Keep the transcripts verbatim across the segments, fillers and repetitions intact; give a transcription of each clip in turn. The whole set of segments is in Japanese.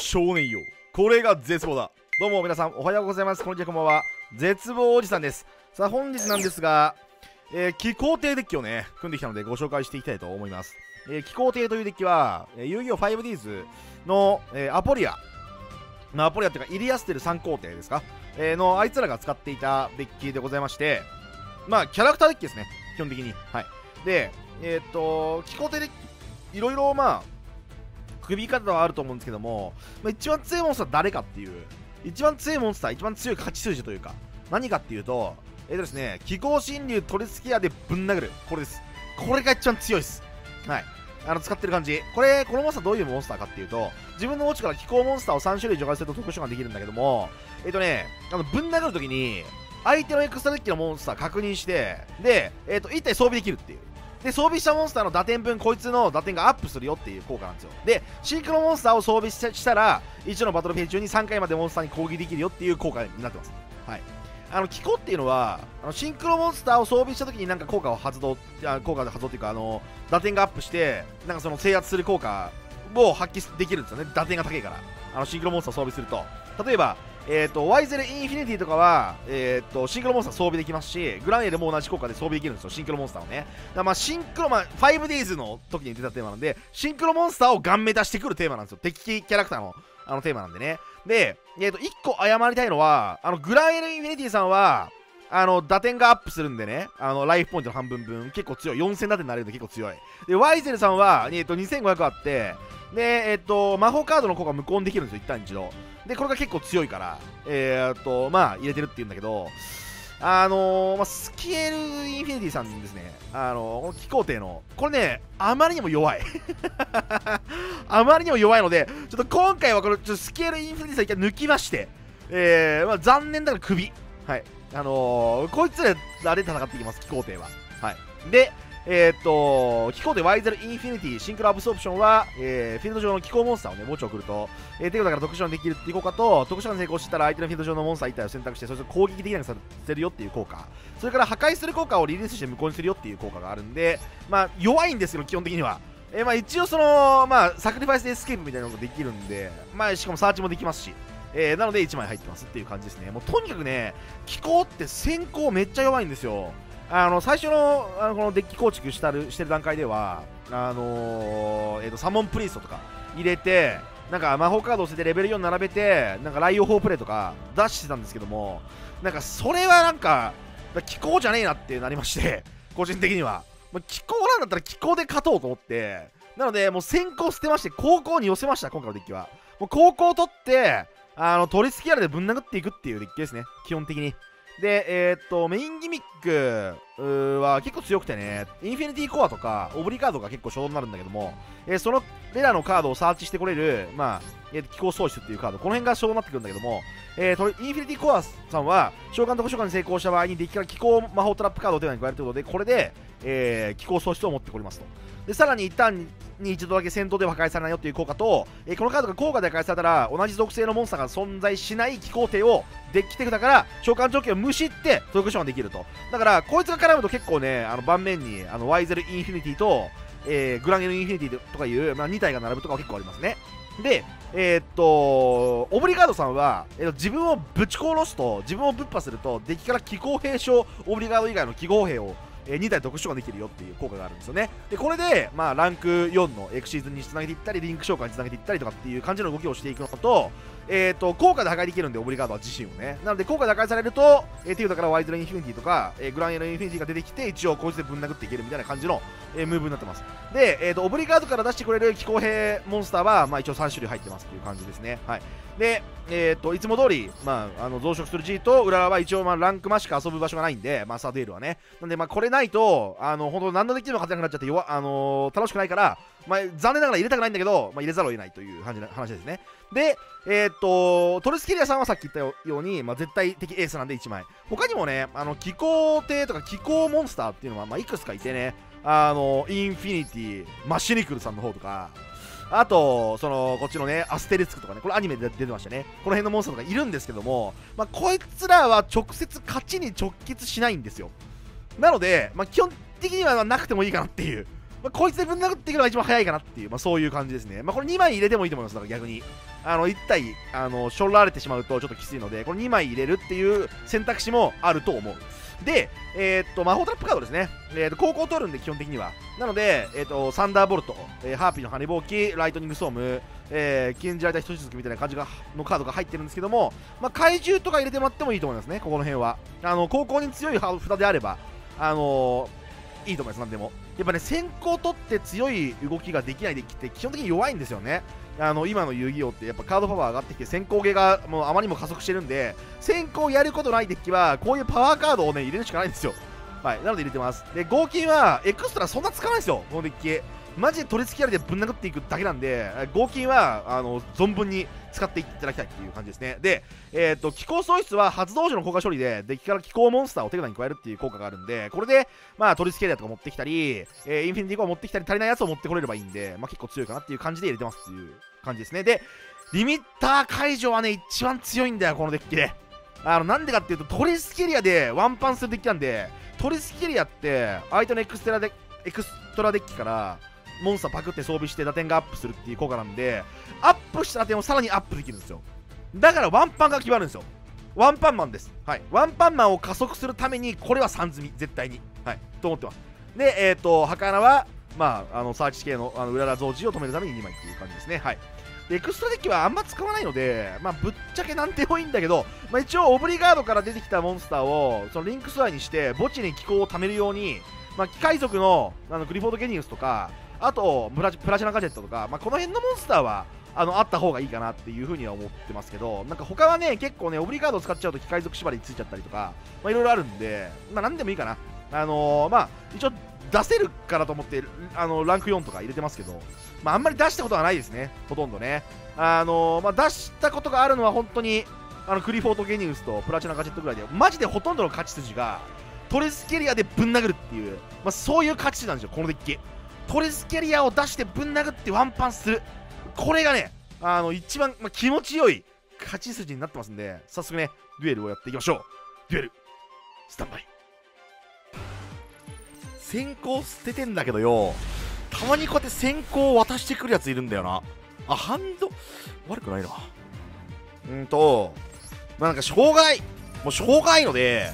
少年よ、これが絶望だ。どうも皆さんおはようございます。こんにちは、こんばんは。絶望おじさんです。さあ本日なんですが、えー、気候艇デッキをね組んできたのでご紹介していきたいと思います。えー、気候艇というデッキは、えー、遊戯王 ファイブディーズ の、えー、アポリア、まあ、アポリアというかイリアステルさん皇帝ですか、えー、のあいつらが使っていたデッキでございまして、まあキャラクターデッキですね基本的に。はいでえー、っと気候艇デッキいろいろまあ組み方はあると思うんですけども、まあ、一番強いモンスターは誰かっていう、一番強いモンスター、一番強い勝ち数字というか何かっていうと、えーとですね、気候神竜トレスキアでぶん殴る、これです。これが一番強いです。はい。あの使ってる感じ。これ、このモンスターどういうモンスターかっていうと、自分の墓地から気候モンスターをさん種類除外すると特殊召喚できるんだけども、えっ、ー、とね、あのぶん殴るときに、相手のエクストラデッキのモンスター確認して、で、えっ、ー、と、いち体装備できるっていう。で、装備したモンスターの打点分、こいつの打点がアップするよっていう効果なんですよ。で、シンクロモンスターを装備したら、一度のバトルフェイ中にさんかいまでモンスターに攻撃できるよっていう効果になってます。はい。あの、気候っていうのは、あのシンクロモンスターを装備したときになんか効果を発動、あ効果で発動っていうか、あの、打点がアップして、なんかその制圧する効果を発揮できるんですよね。打点が高いから。あの、シンクロモンスターを装備すると。例えば、えーと、ワイゼルインフィニティとかは、えーと、シンクロモンスター装備できますし、グランエルも同じ効果で装備できるんですよ、シンクロモンスターをね。だからまあシンクロ、まあ、ファイブディーズ の時に出たテーマなんで、シンクロモンスターをガンメ出してくるテーマなんですよ。敵キャラクターの、あのテーマなんでね。で、えーと、いっこ謝りたいのは、あの、グランエルインフィニティさんは、あの、打点がアップするんでね、あの、ライフポイントの半分分、結構強い。よんせん打点になれるんで結構強い。で、ワイゼルさんは、えーと、にせんごひゃくあって、で、えっと、魔法カードの効果無効にできるんですよ、一旦一度。で、これが結構強いから、えー、っと、まあ、入れてるっていうんだけど、あのー、まあ、スキエル・インフィニティさんですね、あのー、この気候艇の、これね、あまりにも弱い。あまりにも弱いので、ちょっと今回はこの、ちょっとスキエル・インフィニティさん一回抜きまして、えー、まあ、残念だから首。はい。あのー、こいつらで戦っていきます、気候艇は。はい。で、えー、っと、気候でワイゼルインフィニティ、シンクロアブソープションは、えー、フィールド上の気候モンスターをね、墓地を送ると、えー、手札から特殊召喚できるっていう効果と、特殊召喚成功したら相手のフィールド上のモンスターいっ体を選択して、それを攻撃できなくさせるよっていう効果、それから破壊する効果をリリースして無効にするよっていう効果があるんで、まあ、弱いんですけど、基本的には。えー、まあ、一応その、まあ、サクリファイスでエスケープみたいなのができるんで、まあ、しかもサーチもできますし、えー、なのでいちまい入ってますっていう感じですね。もうとにかくね、気候って先行めっちゃ弱いんですよ。あの最初 の, あのこのデッキ構築したるしてる段階ではあのーえー、とサモンプリーストとか入れて、なんか魔法カードを捨ててレベルよん並べて、なんかライオホープレイとか出してたんですけども、なんかそれはなんか気候じゃねえなってなりまして、個人的には気候なんだったら気候で勝とうと思って、なのでもう先行捨てまして後攻に寄せました。今回のデッキはもう後攻を取ってあの取り付きあれでぶん殴っていくっていうデッキですね、基本的に。で、えー、っと、メインギミックは結構強くてね、インフィニティコアとか、オブリカードが結構初動になるんだけども、えー、そのレラのカードをサーチしてこれる、まあ、えー、気候喪失っていうカード、この辺が初動になってくるんだけども、えー、インフィニティコアさんは、召喚と召喚に成功した場合に、デッキから気候魔法トラップカードを手に加えるということで、これで、えー、気候喪失を持ってこれますと。で、さらに一旦に一度だけ戦闘では破壊されないよっていう効果と、えー、このカードが効果で破壊されたら同じ属性のモンスターが存在しない気候艇をデッキ手札から召喚条件を無視って特殊召喚できると。だからこいつが絡むと結構ね、あの盤面にあのワイゼルインフィニティと、えー、グランゲルインフィニティとかいう、まあ、に体が並ぶとかは結構ありますね。で、えー、っとオブリガードさんは、えー、自分をぶち殺すと、自分をぶっ破するとデッキから気候兵将オブリガード以外の気候兵をえー、に体特殊召喚できるよっていう効果があるんですよね。で、これで、まあ、ランクよんのエクシーズンにつなげていったり、リンク召喚につなげていったりとかっていう感じの動きをしていくのと、えっ、ー、と、効果で破壊できるんで、オブリガードは自身をね。なので、効果で破壊されると、えー、手札からワイズルインフィニティとか、えー、グランエルインフィニティが出てきて、一応、こいつでぶん殴っていけるみたいな感じの、えー、ムーブになってます。で、えっ、ー、と、オブリガードから出してくれる気候兵モンスターは、まあ、一応さん種類入ってますっていう感じですね。はい。で、えっ、ー、と、いつも通り、まあ、あの増殖する G と、裏は一応、まあ、ランクマしか遊ぶ場所がないんで、マスターデュエルはね。なんで、まあ、これないと、あの、本当何のデッキでも勝てなくなっちゃって弱、あのー、楽しくないから、まあ、残念ながら入れたくないんだけど、まあ、入れざるを得ないという話ですね。で、えー、っと、トルスキリアさんはさっき言ったように、まあ、絶対的エースなんでいちまい。他にもね、あの、気候艇とか気候モンスターっていうのは、まあ、いくつかいてね、あの、インフィニティ、マシニクルさんの方とか、あと、その、こっちのね、アステリスクとかね、これアニメで出てましたね。この辺のモンスターとかいるんですけども、まあ、こいつらは直接勝ちに直結しないんですよ。なので、まあ、基本的にはなくてもいいかなっていうまあ、こいつでぶん殴っていくのが一番早いかなっていう、まあ、そういう感じですね。まあ、これにまい入れてもいいと思います。だから逆にあのいち体あのしょられてしまうとちょっときついので、これにまい入れるっていう選択肢もあると思う。で、えー、っと魔法トラップカードですね、えー、っと後攻取るんで基本的にはなので、えー、っとサンダーボルト、えー、ハーピーの羽ぼうき、ライトニングストーム、えー、禁じられた人続きみたいな感じがのカードが入ってるんですけども、まあ、怪獣とか入れてもらってもいいと思いますね。ここの辺はあの後攻に強い札であればあのー、いいと思います。なんでもやっぱね、先行取って強い動きができないできて基本的に弱いんですよね。あの今の遊戯王ってやっぱカードパワー上がってきて先行ゲーがもうあまりにも加速してるんで、先行やることないデッキはこういうパワーカードをね入れるしかないんですよ。はい、なので入れてます。で合金はエクストラそんな使わないんですよ。このデッキマジで取り付けられてぶん殴っていくだけなんで、合金はあの存分に使っていただきたいっていう感じですね。で、えー、と気候喪失は発動時の効果処理でデッキから気候モンスターを手札に加えるっていう効果があるんで、これで、まあ、取り付けるやつとか持ってきたり、えー、インフィニティコア持ってきたり足りないやつを持ってこれればいいんで、まあ、結構強いかなっていう感じで入れてますっていう感じですね。でリミッター解除はね一番強いんだよこのデッキで。あのなんでかっていうとトリスケリアでワンパンするデッキなんで、トリスケリアって相手のエクストラデエクストラデッキからモンスターパクって装備して打点がアップするっていう効果なんで、アップした打点をさらにアップできるんですよ。だからワンパンが決まるんですよ。ワンパンマンです。はい、ワンパンマンを加速するためにこれはさん積み絶対に、はい、と思ってます。でえっ、ー、と儚はまああのサーチ系のあのうらら増持を止めるためににまいっていう感じですね。はい、エクストラデッキはあんま使わないので、まあ、ぶっちゃけなんでもいいんだけど、まあ、一応オブリガードから出てきたモンスターをそのリンクスワイにして墓地に気候を貯めるように、まあ、機械族のあのグリフォード・ゲニウスとかあとプラチナガジェットとか、まあ、この辺のモンスターは あのあった方がいいかなっていうふうには思ってますけど、なんか他はね結構ねオブリガードを使っちゃうと機械族縛りついちゃったりとか、まあ、いろいろあるんで、まあ、何でもいいかな。あのー、まあ一応出せるからと思ってあのランクよんとか入れてますけど、まあ、あんまり出したことはないですね、ほとんどね。あのー、まあ、出したことがあるのは本当にあのクリフォート・ゲニウスとプラチナガジェットぐらいで、マジでほとんどの勝ち筋がトレスケリアでぶん殴るっていう、まあ、そういう勝ち筋なんですよこのデッキ。トレスキャリアを出してぶん殴ってワンパンする、これがねあの一番、まあ、気持ちよい勝ち筋になってますんで、早速ねデュエルをやっていきましょう。デュエルスタンバイ。先行捨ててんだけどよ、たまにこうやって先行を渡してくるやついるんだよな。あ、ハンド悪くないな。うんとまあなんか障害もう障害ので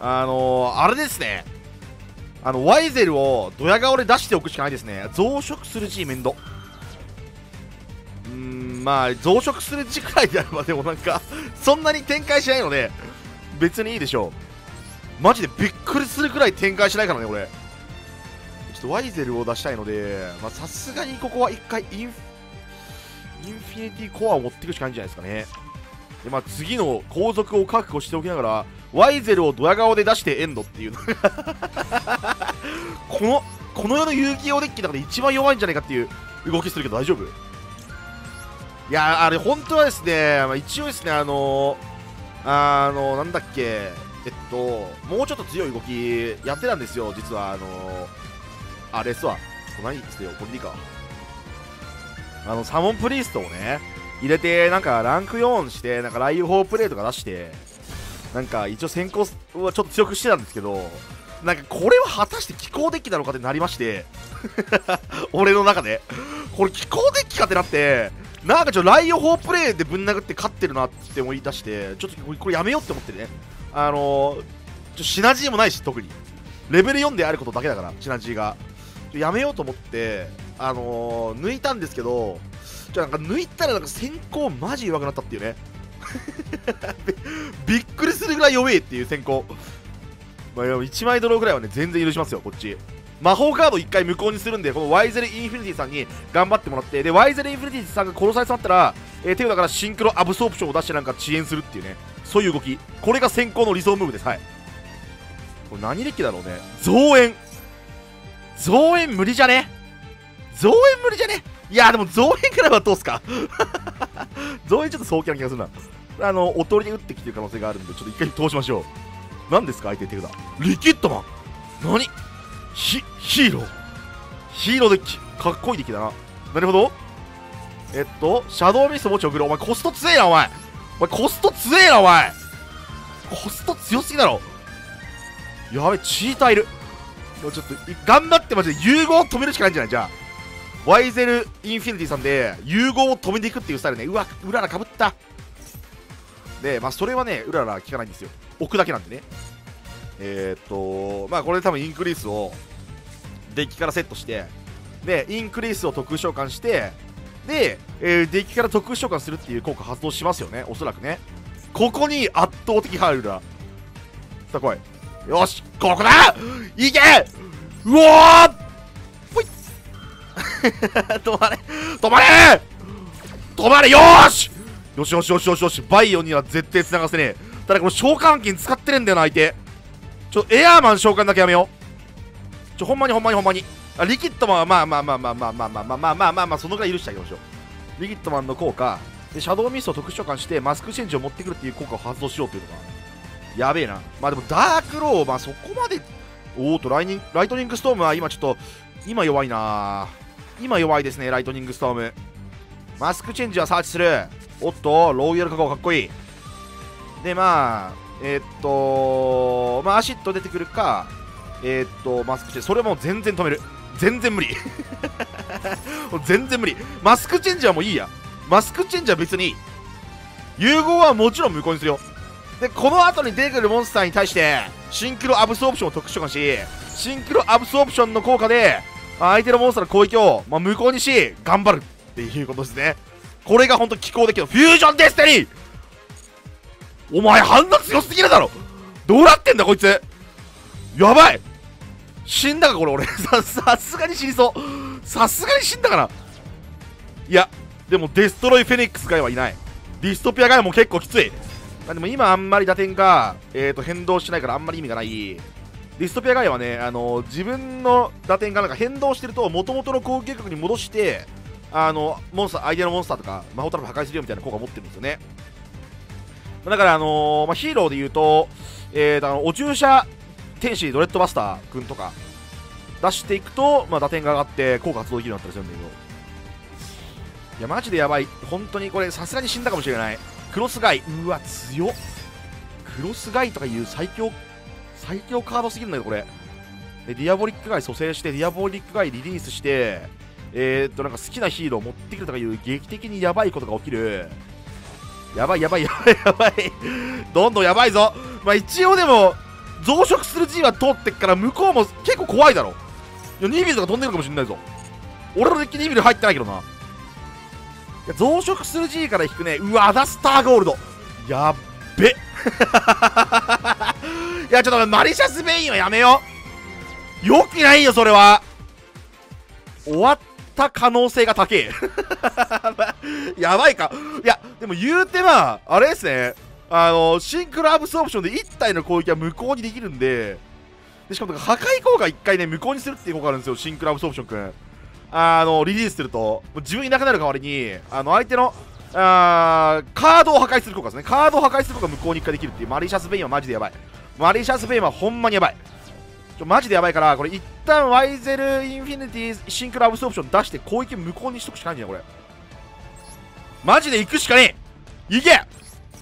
あのー、あれですね、あのワイゼルをドヤ顔で出しておくしかないですね。増殖する G 面倒。うーん、まあ増殖する G くらいであればでもなんかそんなに展開しないので別にいいでしょう。マジでびっくりするくらい展開しないからね俺。ちょっとワイゼルを出したいので、まあさすがにここは一回インフィニティコアを持っていくしかないんじゃないですかね。でまあ次の後続を確保しておきながらワイゼルをドヤ顔で出してエンドっていうのこのこの世の遊戯王デッキの中で一番弱いんじゃないかっていう動きするけど大丈夫？いやあれ本当はですね、まあ、一応ですねあのー、あのー、なんだっけえっともうちょっと強い動きやってたんですよ実は。あのー、あれすわ何ですよこれでいいか。あのサモンプリストをね入れてなんかランクよんしてなんかライフホープレイとか出してなんか一応先行はちょっと強くしてたんですけど、なんかこれは果たして気候デッキなのかってなりまして俺の中でこれ気候デッキかってなって、なんかちょっとライオホープレイでぶん殴って勝ってるなって思い出して、ちょっとこれやめようって思ってね。あのー、ちょっとシナジーもないし特にレベルよんであることだけだからシナジーがやめようと思ってあのー、抜いたんですけど、じゃあなんか抜いたらなんか先行マジ弱くなったっていうねびっくりするぐらい弱いっていう先行、まあ、いちまいドローぐらいはね全然許しますよこっち。魔法カードいっかい無効にするんで、このワイゼルインフィニティさんに頑張ってもらって、でワイゼルインフィニティさんが殺されそうになったら、えー、手札からシンクロアブソープションを出してなんか遅延するっていうね、そういう動き、これが先行の理想ムーブです。はい、これ何デッキだろうね。増援増援無理じゃね増援無理じゃねいやでも増援くらいはどうすか増援ちょっと早期な気がするな。あのおとりに打ってきてる可能性があるんでちょっと一回通しましょう。何ですか相手手札リキッドマン、何ヒヒーローヒーローデッキかっこいいデッキだな。なるほど。えっとシャドウミスト持ち送る。お前コスト強えなお前お前コスト強えなお前コスト強すぎだろ。やべチーターいる。もうちょっと頑張ってマジで融合を止めるしかないんじゃない。じゃあワイゼルインフィニティさんで融合を止めていくっていうスタイルね。うわうららかぶったで、まあそれはねうらら効かないんですよ、置くだけなんでね。えー、っとまあこれで多分インクリースをデッキからセットして、でインクリースを特殊召喚して、で、えー、デッキから特殊召喚するっていう効果発動しますよね、おそらくね。ここに圧倒的ハウルだ。さあ来い、よしここだ、いけ、うわーほい止まれ止まれ止まれ、よーしよしよしよしよしよし、バイオには絶対繋がせねえ。ただこの召喚剣使ってねえんだよな相手。ちょエアーマン召喚だけやめよう。ちょほんまにほんまにほんまに、あリキッドマンはまあまあまあまあまあまあまあまあまあまあまあまあそのぐらい許してあげましょう。リキッドマンの効果でシャドウミストを特殊召喚してマスクチェンジを持ってくるっていう効果を発動しようというのがやべえな。まあでもダークロー、まあそこまでおーとライニングライトニングストームは今ちょっと今弱いな、今弱いですねライトニングストーム。マスクチェンジはサーチする。おっとローヤルカゴかっこいい。でまあえー、っとまあアシッド出てくるか、えー、っとマスクチェンジ、それも全然止める、全然無理全然無理。マスクチェンジはもういいや、マスクチェンジは別にいい。融合はもちろん無効にするよ。でこの後に出てくるモンスターに対してシンクロアブソープションを特殊召喚し、シンクロアブソープションの効果で相手のモンスターの攻撃を、まあ、無効にし頑張るっていうことですね。これが本当気候できるフュージョンデスティニー。お前反応強すぎるだろ、どうなってんだこいつ、やばい、死んだかこれ俺さ、さすがに死にそう、さすがに死んだから。いやでもデストロイフェニックスガイはいない、ディストピアガイも結構きつい。まあ、でも今あんまり打点が、えー、と変動してないからあんまり意味がない。ディストピアガイはね、あのー、自分の打点がなんか変動してると元々の攻撃力に戻して、あのモンスター相手のモンスターとか魔法トラップ破壊するよみたいな効果を持ってるんですよね。だからあのーまあ、ヒーローで言うと、えー、とあのお注射天使ドレッドバスター君とか出していくと、まあ、打点が上がって効果発動できるようになったりするんだけど、いやマジでやばい本当にこれ、さすがに死んだかもしれない。クロスガイ、うわ強っ、クロスガイとかいう最強最強カードすぎるんだけどこれ。でディアボリックガイ蘇生して、ディアボリックガイリリースして、えー、っとなんか好きなヒーローを持ってくるとかいう劇的にやばいことが起きる。やばいやばいやばいやばいどんどんやばいぞ。まあ一応でも増殖する G は通ってっから向こうも結構怖いだろ。いやニービルとか飛んでるかもしれないぞ、俺のデッキニービル入ってないけどな。いや増殖する G から引くね。うわアダスターゴールドやっべいやちょっとマリシャスベインはやめよう、よくないよそれは。終わったた可能性が高いやばいか。いやでも言うてまああれですね、あのシンクロアブソープションでいち体の攻撃は無効にできるんで、でしかも破壊効果いっかいね無効にするっていう効果あるんですよ。シンクロアブソープションくんあのリリースすると自分いなくなる代わりに、あの相手のあーカードを破壊する効果ですね。カードを破壊する効果無効にいっかいできるっていう。マリシャスベインはマジでやばい、マリシャスベインはほんまにやばい、ちょマジでやばいから、これ一旦ワイゼルインフィニティシンクロアブソープション出して攻撃無効にしとくしかないんじゃんこれ。マジで行くしかねえ、行け。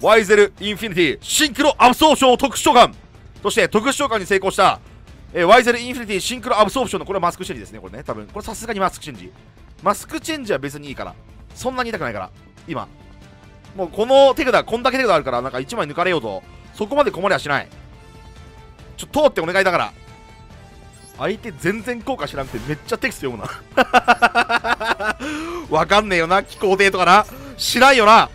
ワイゼルインフィニティシンクロアブソープションを特殊召喚として、特殊召喚に成功した、えー、ワイゼルインフィニティシンクロアブソープションのこれはマスクチェンジですねこれね。多分これさすがにマスクチェンジ、マスクチェンジは別にいいから、そんなに痛くないから今もうこの手札こんだけ手札あるから、なんかいちまい抜かれようとそこまで困りはしない。ちょっと通ってお願いだから。相手全然効果知らなくてめっちゃテキスト読むなわかんねえよな気候艇とかな、知らんよな、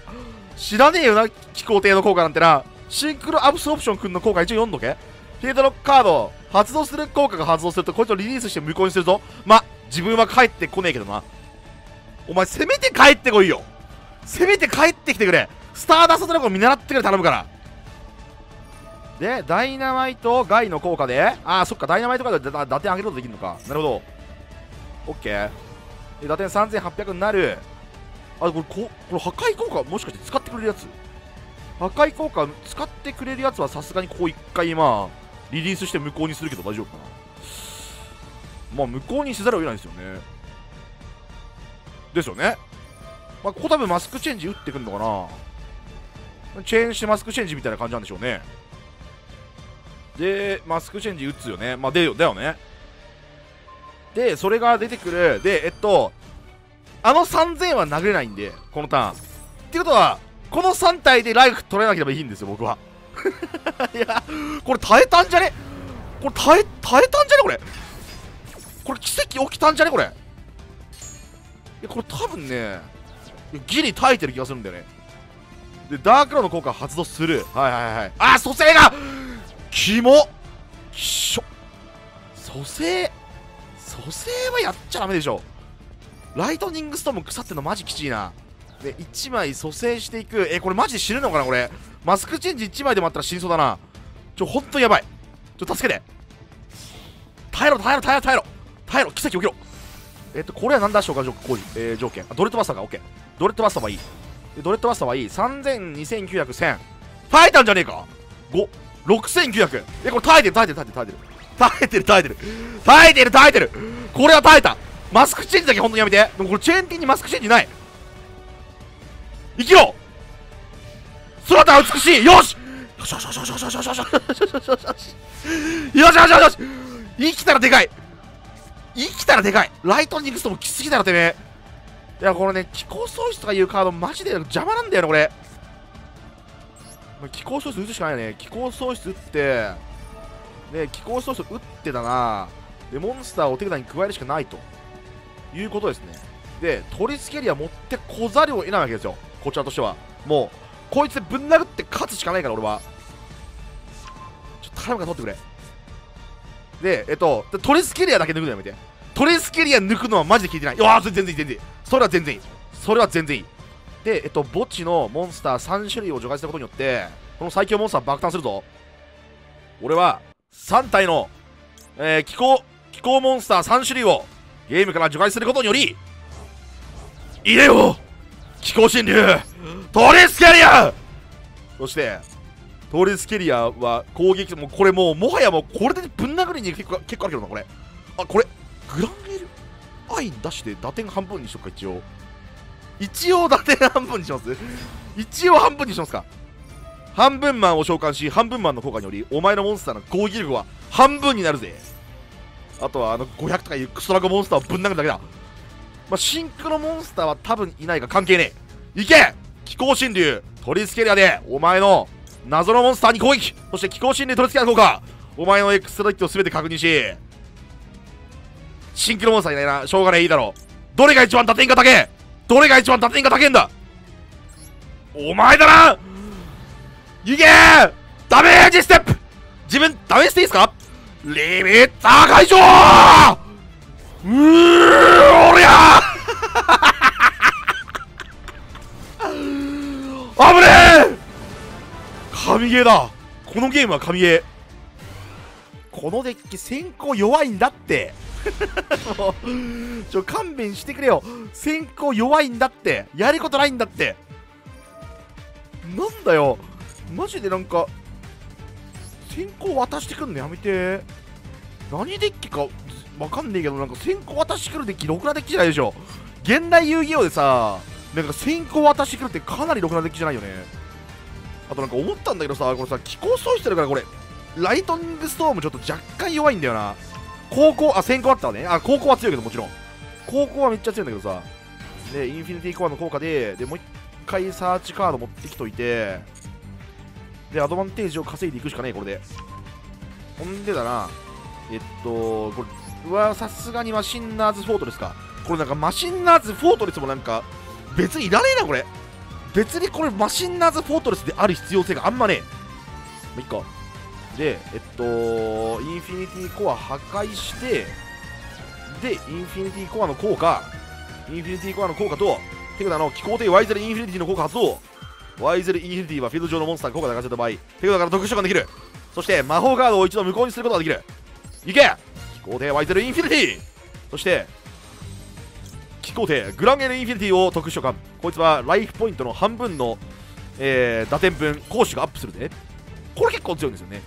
知らねえよな気候艇の効果なんてな。シンクロアブソープション君の効果一応読んどけ。フィールドのカード発動する効果が発動するとこいつをリリースして無効にするぞ。まあ自分は帰ってこねえけどな。お前せめて帰ってこいよ、せめて帰ってきてくれ。スターダストドラゴン見習ってくれ頼むから。でダイナマイトガイの効果で、あーそっかダイナマイトガイで打点上げることできるのか、なるほど OK。 で打点さんぜんはっぴゃくになる。あこれ、ここれ破壊効果もしかして使ってくれるやつ、破壊効果使ってくれるやつはさすがにここいっかいまあリリースして無効にするけど大丈夫かな。まあ無効にせざるを得ないですよね、ですよね。まあここ多分マスクチェンジ打ってくるのかな、チェーンしてマスクチェンジみたいな感じなんでしょうね。でマスクチェンジ打つよね、まあ出るよだよね。で、それが出てくる。で、えっと、あのさんぜんは殴れないんで、このターン。っていうことは、このさん体でライフ取れなければいいんですよ、僕は。いや、これ耐えたんじゃねこれ耐え、耐えたんじゃねこれ。これ奇跡起きたんじゃねこれ。いや、これ多分ね、ギリ耐えてる気がするんだよね。で、ダークローの効果発動する。はいはいはい。あー、蘇生がキモきしょ。蘇生蘇生はやっちゃダメでしょ。ライトニングストーム腐ってんのマジきちいな。で、いちまい蘇生していく。え、これマジで死ぬのかなこれ。マスクチェンジいちまいでもあったら死にそうだな。ちょ、ほんとやばい。ちょ、助けて。耐えろ、耐えろ、耐えろ、耐えろ。耐えろ、奇跡起きろ。えっと、これはなんだ消化条件、えー、条件。あ、ドレッドバスターが OK。ドレッドバスターはいい。ドレッドバスターはいい。さんぜん、にせんきゅうひゃく、せん。耐えたんじゃねえか ?ご、ろくせんきゅうひゃく。え、これ耐えてる、耐えてる、耐えてる、耐えてる。耐えてる、耐えてる。耐えてる、耐えてる。これは耐えた。マスクチェンジだけ本当にやめて。でもこれチェーンティンにマスクチェンジない。生きろ姿は美しい。よしよしよしよしよしよしよしよしよしよしよしよしよしよしよしよし。生きたらでかい。生きたらでかい。ライトニングストーム来すぎたらてめえ。いや、このね、気候喪失とかいうカードマジで邪魔なんだよね、これ。気候喪失打つしかないよね。気候喪失打って、ね、気候喪失打ってだな。で、モンスターを手札に加えるしかないということですね。で、トリスケリア持ってこざるを得ないわけですよ。こちらとしては。もう、こいつでぶん殴って勝つしかないから、俺は。ちょっと頼むから取ってくれ。で、えっと、トリスケリアだけ抜くのやめて。トレスケリア抜くのはマジで効いてない。うわー、全然いい、全然いい。それは全然いい。それは全然いい。で、えっと、墓地のモンスターさん種類を除外したことによって、この最強モンスター爆誕するぞ。俺は、さん体の、えー、気候、気候モンスターさん種類をゲームから除外することにより、入れよう気候侵入トレスケリア。そして、トレスケリアは攻撃、もうこれもう、もはやもう、これでぶん殴りに結構、結構あるけどな、これ。あ、これ。グランエルアイ出して打点半分にしとくか。一応一応打点半分にします。一応半分にしますか。半分マンを召喚し、半分マンの効果によりお前のモンスターの攻撃力は半分になるぜ。あとはあのごひゃくとかいうクソラゴモンスターをぶん殴るだけだ。まあ、シンクロモンスターは多分いないが関係ねえ。いけ気候神竜トリスケリアでお前の謎のモンスターに攻撃。そして気候神竜トリスケリアの効果、お前のエクストラキットを全て確認し。シンクロモンスターいないな。しょうがねえ、いいだろう。どれが一番打点が高えどれが一番打点が高えんだ。お前だな。いけーダメージステップ。自分ダメージしていいですか。リミッター解除ー。うーおりゃーあぶねえ神ゲーだ。このゲームは神ゲー。このデッキ先行弱いんだってもうちょ勘弁してくれよ。先行弱いんだって。やることないんだって。なんだよマジで。なんか先行渡してくんのやめて。何デッキかわかんねえけど、なんか先行渡してくるデッキろくなデッキじゃないでしょ。現代遊戯王でさ、なんか先行渡してくるってかなりろくなデッキじゃないよね。あとなんか思ったんだけどさ、これさ気候喪失してるから、これライトニングストームちょっと若干弱いんだよな。高校、あ、先行あったわね。あ、高校は強いけどもちろん。高校はめっちゃ強いんだけどさ。で、インフィニティコアの効果で、で、もう一回サーチカード持ってきといて、で、アドバンテージを稼いでいくしかねえ、これで。ほんでだな。えっと、これ、うわ、さすがにマシンナーズフォートですか。これなんかマシンナーズフォートレスもなんか、別にいらねえな、これ。別にこれマシンナーズフォートレスである必要性があんまねえ。もう一個。で、えっと、インフィニティコア破壊して、で、インフィニティコアの効果、インフィニティコアの効果と、手札の気候帝ワイゼルインフィニティの効果発動。ワイゼルインフィニティはフィールド上のモンスターに効果を流せた場合、手札から特殊召喚できる。そして、魔法カードを一度無効にすることができる。いけ気候帝ワイゼルインフィニティ。そして、気候帝グランエルインフィニティを特殊召喚。こいつはライフポイントの半分の、えー、打点分、攻守がアップするでね。これ結構強いんですよね。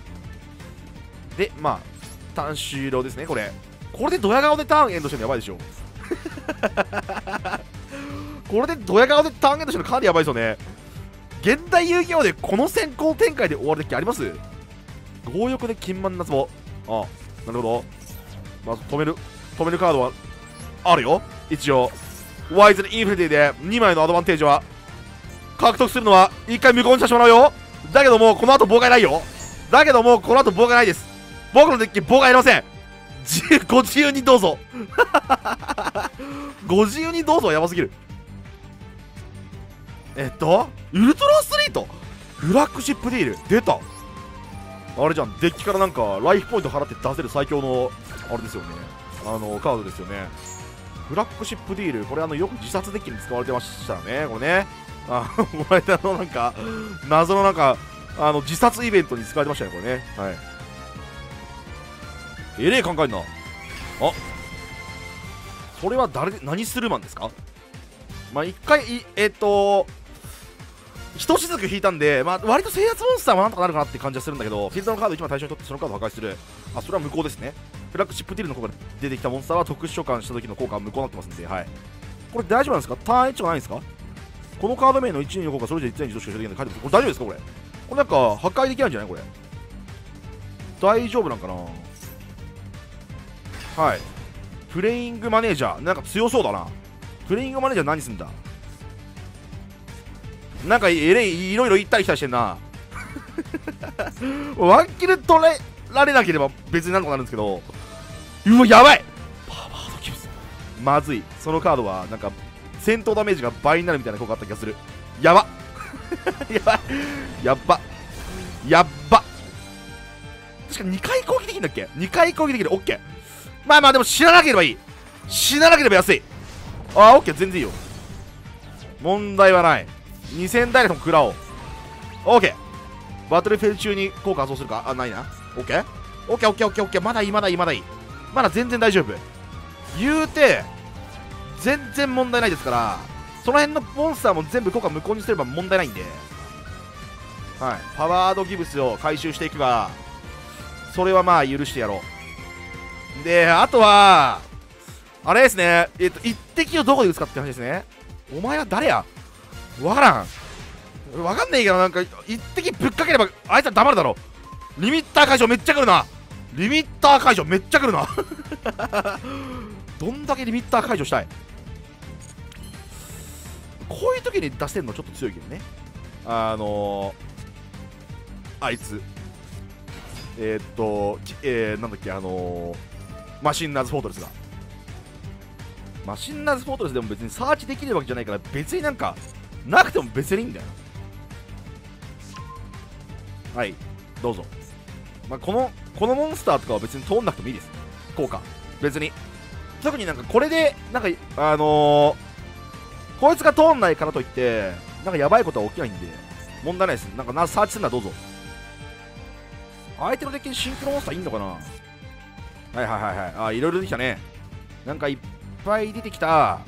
で、まあ、ターン終了ですね、これ。これでドヤ顔でターンエンドしてるのやばいでしょ。これでドヤ顔でターンエンドしてるのかなりやばいですよね。現代遊戯王でこの先行展開で終わるデッキあります？強欲で金満夏も。ああ、なるほど。まあ、止める。止めるカードはあるよ。一応ワイズにインフィニティでにまいのアドバンテージは獲得するのはいっかい無効にさせてもらうよ。だけどもこの後妨害ないよ。だけどもこの後妨害ないです。僕のデッキ妨害ありません。ご自由にどうぞご自由にどうぞ。やばすぎる。えっとウルトラスリートフラッグシップディール出た。あれじゃん、デッキからなんかライフポイント払って出せる最強のあれですよね、あのカードですよね。フラッグシップディール、これあのよく自殺デッキに使われてましたね、これね。あこの間のなんか謎のなんかあの自殺イベントに使われてましたね、これね。はい、えれえ考えんなあ。それは誰、何するマンですか。まあ一回いえっとひとしずく引いたんで、まあ割と制圧モンスターはなんとかなるかなって感じはするんだけど、フィールドのカードいちまい対象に取ってそのカードを破壊する。あ、それは無効ですね。フラッグシップディールの効果で出てきたモンスターは特殊召喚した時の効果は無効になってますんで、はい。これ大丈夫なんですか。ターンいちじゃないんですか。このカード名のいちにの効果それぞれいち対にとしか処理できないので、これ大丈夫ですか。これこれなんか破壊できないんじゃないこれ。大丈夫なんかな。はい、プレイングマネージャーなんか強そうだな。プレイングマネージャー何すんだ。なんかえれいいろいろ行ったり来たりしてんなワンキル取れられなければ別になんとかなるんですけど、うわやばいパワードキュースまずい。そのカードはなんか戦闘ダメージが倍になるみたいな効果あった気がする。やばやばやばやば。確かにかい攻撃できるんだっけ。にかい攻撃できる。オッケー、まあまあでも死ななければいい。死ななければ安い。ああ、オッケー、全然いいよ。問題はない。にせんだいでも食らおう。オッケー。バトルフェル中に効果発動するか。あ、ないな。オッケー。オッケー、オッケー、オッケー、オッケー。まだいい、まだいい、まだいい。まだ全然大丈夫。言うて、全然問題ないですから、その辺のモンスターも全部効果無効にすれば問題ないんで。はい。パワードギブスを回収していけば、それはまあ許してやろう。で、あとは、あれですね、えっと、一滴をどこで打つかって話ですね。お前は誰やわからん。わかんねえけど、なんか、一滴ぶっかければ、あいつは黙るだろう。リミッター解除めっちゃ来るな。リミッター解除めっちゃ来るな。どんだけリミッター解除したい。こういう時に出せるのちょっと強いけどね。あのー、あいつ。えーっと、えー、なんだっけ、あのー、マシンナーズフォートレスがマシンナーズフォートレスでも別にサーチできるわけじゃないから、別になんかなくても別にいいんだよな。はい、どうぞ。まあ、このこのモンスターとかは別に通んなくてもいいです。効果別に特になんかこれでなんかあのー、こいつが通んないからといってなんかやばいことは起きないんで問題ないです。なんかなサーチするのはどうぞ。相手のデッキにシンクロモンスターいんのかな。はいはいはいはい。あ、いろいろ出てきたね。なんかいっぱい出てきた。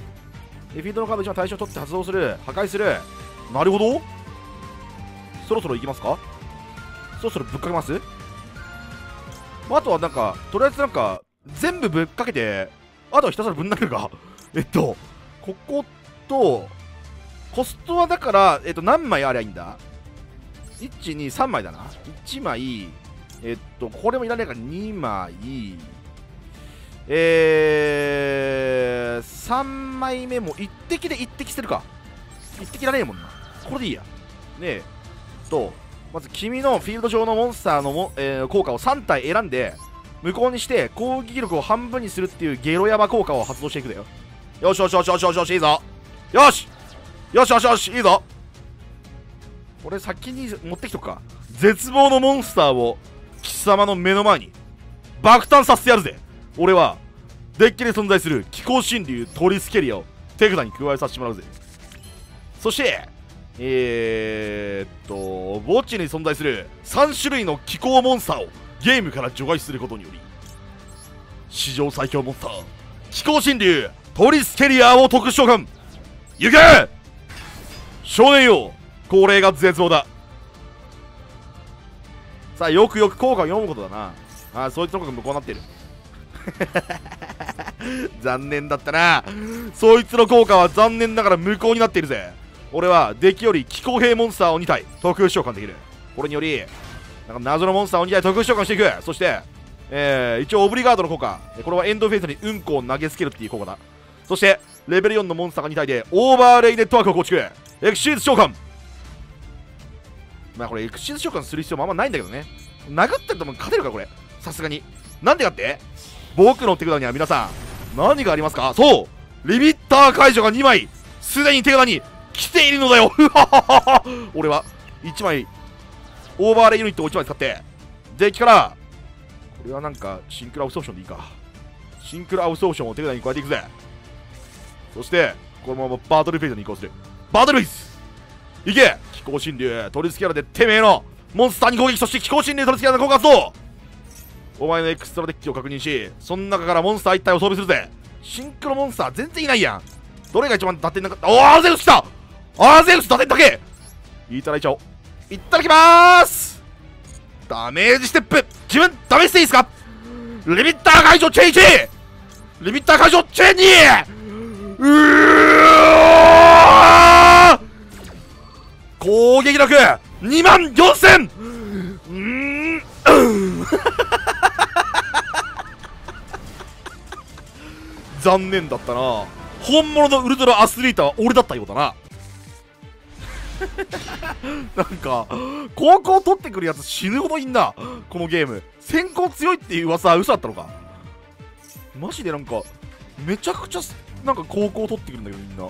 フィールドのカードいちまい対象取って発動する。破壊する。なるほど。そろそろ行きますか。そろそろぶっかけます。あとはなんか、とりあえずなんか、全部ぶっかけて、あとはひたすらぶん投げるか。えっと、ここと、コストはだから、えっと、何枚ありゃいいんだ ?いち、に、さんまいだな。いちまい、えっと、これもいらないからにまい。えー、さんまいめも一滴で一滴捨てるか。一滴いらねえもんな。これでいいや。ねえ、と、まず君のフィールド上のモンスターのも、えー、効果をさんたい選んで、無効にして攻撃力を半分にするっていうゲロヤバ効果を発動していくだよ。よしよしよしよしよしよし、いいぞ。よしよしよしよし、いいぞ。これ先に持ってきとくか。絶望のモンスターを貴様の目の前に爆誕させてやるぜ。俺はデッキで存在する気候神竜トリスケリアを手札に加えさせてもらうぜ。そしてえー、っと墓地に存在するさん種類の気候モンスターをゲームから除外することにより史上最強モンスター気候神竜トリスケリアを特殊召喚。行け少年よ、これが絶望だ。さあ、よくよく効果を読むことだな。ああ、そいつの効果無効になってる。残念だったな。そいつの効果は残念ながら無効になっているぜ。俺はデッキより気候兵モンスターをにたい特殊召喚できる。これによりなんか謎のモンスターをにたい特殊召喚していく。そしてえー、一応オブリガードの効果、これはエンドフェイスにうんこを投げつけるっていう効果だ。そしてレベルよんのモンスターがに体でオーバーレイネットワークを構築、エクシーズ召喚。まあこれエクシーズ召喚する必要もあんまないんだけどね。殴ってるとも勝てるかこれ、さすがに。なんでかって、僕の手札には皆さん何がありますか。そうリミッター解除がにまいすでに手札に来ているのだよ。俺はいちまいオーバーレイユニットをいちまい使ってデッキから、これはなんかシンクロアブソーションでいいか、シンクロアブソーションを手札に加えていくぜ。そしてこのままバトルフェイズに移行する。バトルフェイズいけ、気候神竜取り付けられててめえのモンスターに攻撃、そして気候神竜取り付けられた効果発動。お前のエクストラデッキを確認し、その中からモンスターいち体を装備するぜ。シンクロモンスター全然いないやん、どれが一番打点なかった。おーアーゼウス来た、アーゼウス打点だけいただいちゃおう。いただきまーす。ダメージステップ自分ダメしていいですか。リミッター解除チェンジ、リミッター解除チェンジ、うー攻撃力にまんよんせん、うーん残念だったな、本物のウルトラアスリートは俺だったようだな。なんか高校取ってくるやつ死ぬほどいんな、このゲーム。先行強いっていう噂は嘘だったのか。マジでなんかめちゃくちゃなんか高校取ってくるんだけど、みんな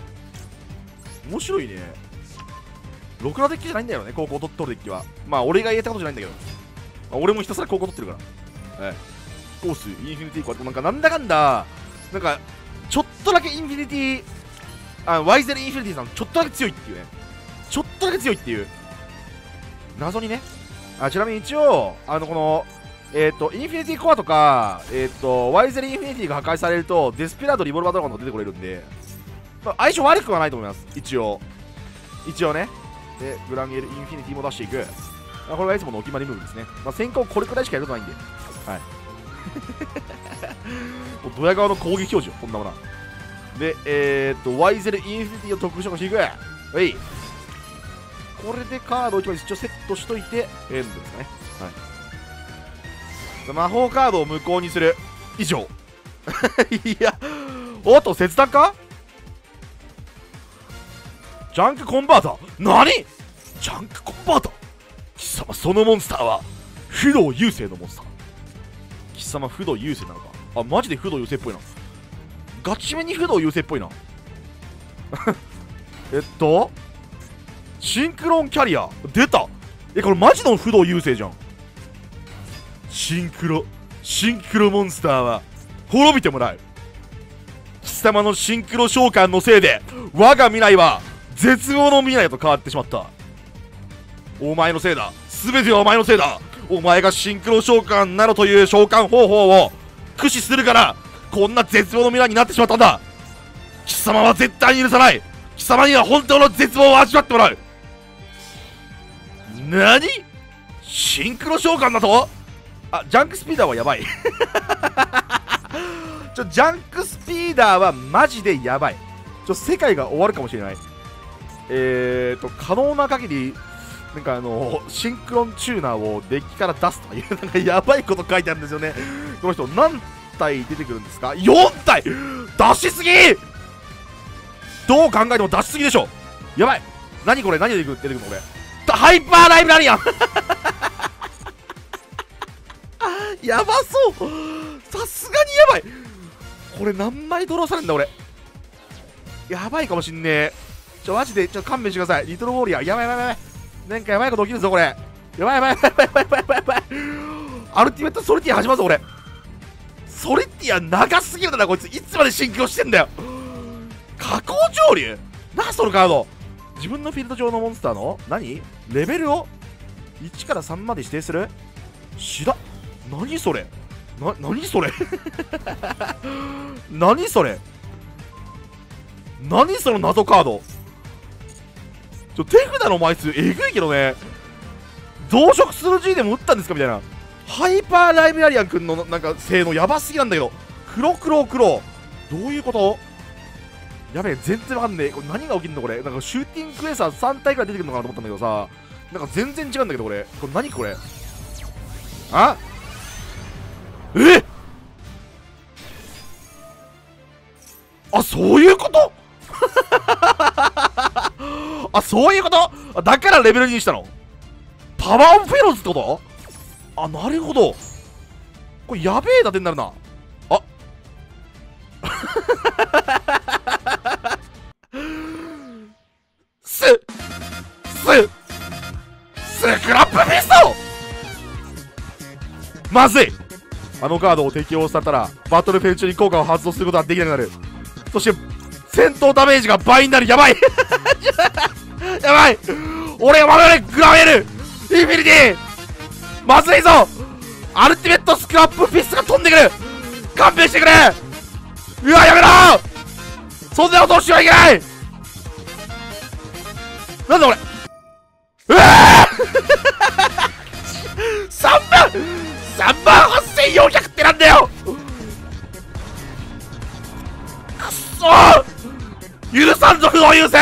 面白いね。ろくなデッキじゃないんだよね、高校取ってるデッキは。まあ俺が言えたことじゃないんだけど、まあ、俺もひたすら高校取ってるから、はい、コースインフィニティコアと、なんかなんだかんだなんかちょっとだけインフィニティあワイゼルインフィニティさんちょっとだけ強いっていうね、ちょっとだけ強いっていう謎にね。あちなみに一応あのこのえっとインフィニティコアとかえっとワイゼルインフィニティが破壊されるとデスペラードリボルバードラゴンとか出てこれるんで、まあ、相性悪くはないと思います一応一応ね。でグランゲルインフィニティも出していく、あこれはいつものお決まりムーブですね。まあ、先行これくらいしかやることないんで、はいもうドヤ顔の攻撃表示よこんなもので。えっとワイゼルインフィニティを特殊化していく、はいこれでカードを一応セットしといてエンドですかね、はい、魔法カードを無効にする以上。いやおっと切断か、ジャンクコンバーター、何ジャンクコンバーター、貴様そのモンスターは不動優勢のモンスター、貴様不動優勢なのか。あマジで不動優勢っぽいな、ガチめに不動優勢っぽいな。えっとシンクロンキャリア出た、えこれマジの不動優勢じゃん。シンクロシンクロモンスターは滅びてもらう、貴様のシンクロ召喚のせいで我が未来は絶望の未来へと変わってしまった。お前のせいだ、全てはお前のせいだ、お前がシンクロ召喚などという召喚方法を駆使するからこんな絶望の未来になってしまったんだ。貴様は絶対に許さない、貴様には本当の絶望を味わってもらう。なにシンクロ召喚だと、あジャンクスピーダーはやばい。ちょジャンクスピーダーはマジでやばい、ちょ世界が終わるかもしれない。えーと可能な限りなんかあのシンクロンチューナーをデッキから出すとかいうなんかやばいこと書いてあるんですよね。この人何体出てくるんですか。よんたい出しすぎ、どう考えても出しすぎでしょ、やばい。何これ、何で出てくるのこれ、ハイパーライブラリアン。やばそう、さすがにやばい、これ何枚ドローされるんだ俺、やばいかもしんねえ。ちょマジでちょ勘弁してください。リトルウォーリアーやばいやばいやばい、なんかやばいこと起きるぞこれ、やばいやばいやばいやばいやばいやばいやばい、アルティメットソリティア始まるぞ俺。ソリティア長すぎるんだなこいつ、いつまで進行してんだよ。下降潮流な、そのカード自分のフィールド上のモンスターの何レベルをいちからさんまで指定する、知ら何それな、何それ何それ何その謎カード、ちょ手札の枚数えぐいけどね、増殖する G でも打ったんですかみたいな。ハイパーライブラリアン君のなんか性能やばすぎなんだけど、黒黒黒どういうこと、やべえ全然わかんねえ、これ何が起きるのこれ、なんかシューティングクエスターさんたいくらい出てくるのかなと思ったんだけどさ、なんか全然違うんだけどこれ、これ何これ、あえっ、あ、そういうこと。あ、そういうこと。だからレベルにしたの。パワーオブフェローズってこと。あ、なるほど。これやべえ打点になるなあ。スススクラップフィスト。まずい。あのカードを適用されたらバトルフェル中に効果を発動することができなくなる。そして戦闘ダメージが倍になる。やばい。やばい。俺は我々グラベルインフィニティ。まずいぞ。アルティメットスクラップフィストが飛んでくる。勘弁してくれ。うわ、やめろ。そんなことをしてはいけない。なんだ俺。うわあ。さんまんはっせんよんひゃくってなんだよ。くっそー。許さんぞ不動優勢。